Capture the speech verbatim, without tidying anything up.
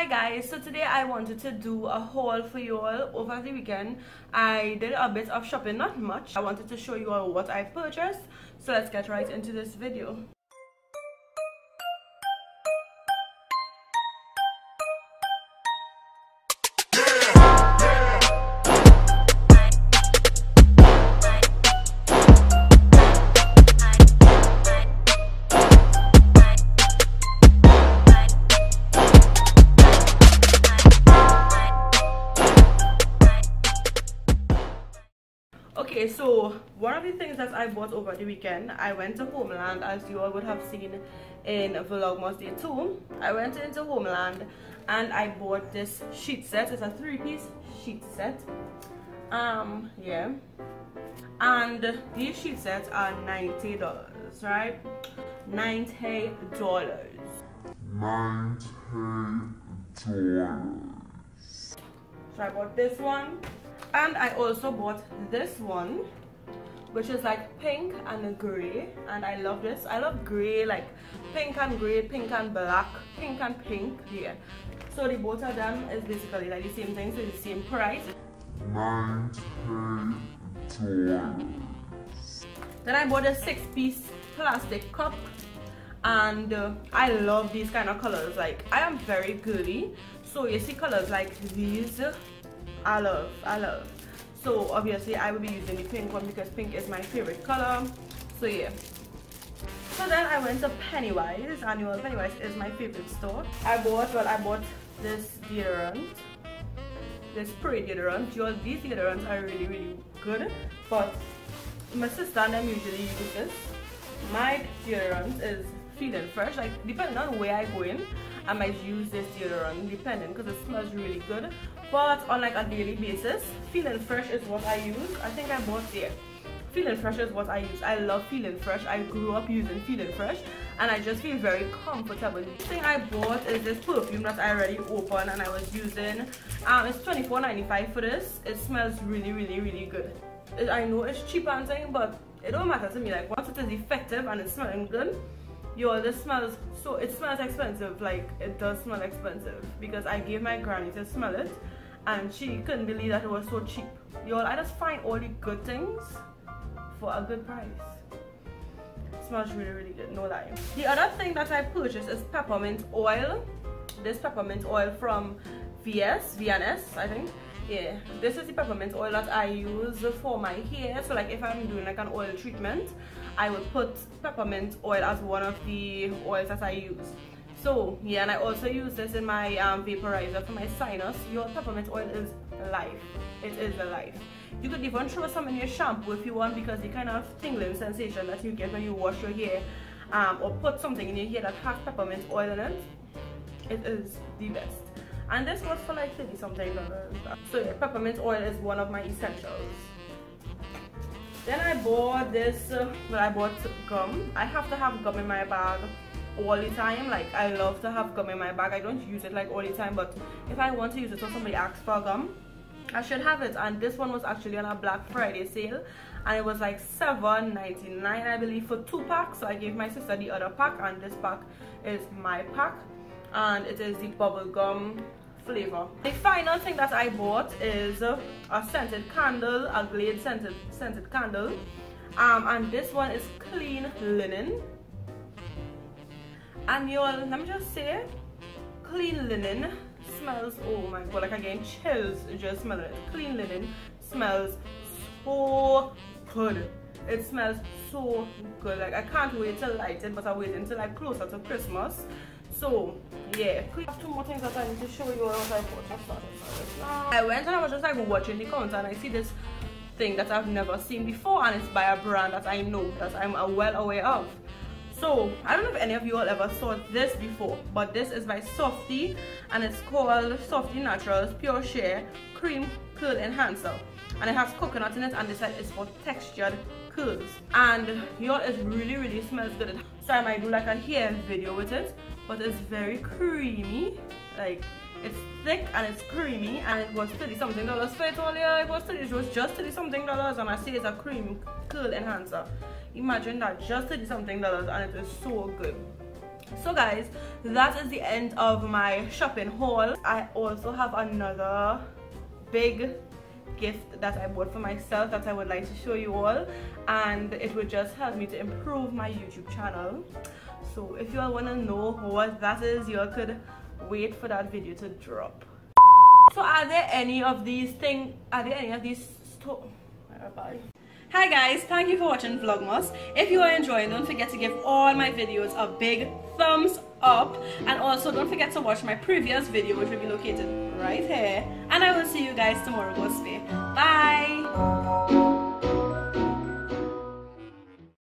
Hi guys, so today I wanted to do a haul for you all. Over the weekend I did a bit of shopping, not much. I wanted to show you all what I purchased, so let's get right into this video. Okay, so one of the things that I bought over the weekend, I went to Homeland, as you all would have seen in Vlogmas Day two. I went into Homeland and I bought this sheet set. It's a three-piece sheet set. Um, yeah. And these sheet sets are ninety dollars, right? ninety dollars. ninety dollars. So I bought this one. And I also bought this one, which is like pink and grey, and I love this. I love grey, like pink and grey, pink and black, pink and pink, yeah. So the both of them is basically like the same thing, so the same price. Then I bought a six-piece plastic cup, and uh, I love these kind of colours. Like, I am very girly, so you see colours like these, I love, I love. So obviously I will be using the pink one because pink is my favorite color. So yeah. So then I went to Pennywise, and you all, Pennywise is my favorite store. I bought, well, I bought this deodorant, this spray deodorant. You all, these deodorants are really, really good. But my sister and them usually use this. My deodorant is Feeling Fresh. Like, depending on where I go in, I might use this deodorant, depending, because it smells really good. But on like a daily basis, Feeling Fresh is what I use. I think I bought it. Feeling Fresh is what I use. I love Feeling Fresh. I grew up using Feeling Fresh, and I just feel very comfortable. The thing I bought is this perfume that I already opened and I was using. Um, it's twenty-four ninety-five for this. It smells really, really, really good. It, I know it's cheap and thing, but it don't matter to me. Like, once it is effective and it's smelling good, yo, this smells so, it smells expensive. Like, it does smell expensive, because I gave my granny to smell it and she couldn't believe that it was so cheap. Y'all, I just find all the good things for a good price. It smells really, really good, no lie. The other thing that I purchased is peppermint oil. This peppermint oil from V S, V N S, I think. Yeah, this is the peppermint oil that I use for my hair. So like, if I'm doing like an oil treatment, I would put peppermint oil as one of the oils that I use. So yeah, and I also use this in my um, vaporizer for my sinus. Your peppermint oil is life. It is a life. You could even throw some in your shampoo if you want, because the kind of tingling sensation that you get when you wash your hair um, or put something in your hair that has peppermint oil in it, it is the best. And this was for like thirty something dollars. So yeah, peppermint oil is one of my essentials. Then I bought this, uh, well, I bought gum. I have to have gum in my bag all the time. Like, I love to have gum in my bag. I don't use it like all the time, but if I want to use it or somebody asks for gum, I should have it. And this one was actually on a Black Friday sale, and it was like seven ninety-nine, I believe, for two packs. So I gave my sister the other pack, and this pack is my pack, and it is the bubblegum flavor. The final thing that I bought is a scented candle, a Glade scented scented candle, um, and this one is clean linen. And y'all, let me just say, clean linen smells, oh my god, like, again, chills just smelling it. Clean linen smells so good. It smells so good. Like, I can't wait to light it, but I wait until like closer to Christmas. So yeah, I have two more things that I need to show you what I bought. I went and I was just like watching the counter, and I see this thing that I've never seen before, and it's by a brand that I know, that I'm well aware of. So I don't know if any of you all ever saw this before, but this is by Softy, and it's called Softy Naturals Pure Share Cream Curl Enhancer, and it has coconut in it, and they said it's for textured curls, and y'all, it really, really smells good. So I might do like a hair video with it, but it's very creamy. Like, it's thick and it's creamy, and it was thirty something dollars for it all. Yeah, it was thirty, it was just thirty something dollars, and I say it's a cream curl enhancer. Imagine that, just thirty something dollars, and it is so good. So guys, that is the end of my shopping haul. I also have another big gift that I bought for myself that I would like to show you all, and it would just help me to improve my YouTube channel. So if you all want to know what that is, you all could wait for that video to drop. So are there any of these things are there any of these store Hi guys, thank you for watching Vlogmas. If you are enjoying, don't forget to give all my videos a big thumbs up, and also don't forget to watch my previous video, which will be located right here, and I will see you guys tomorrow. Go stay. Bye.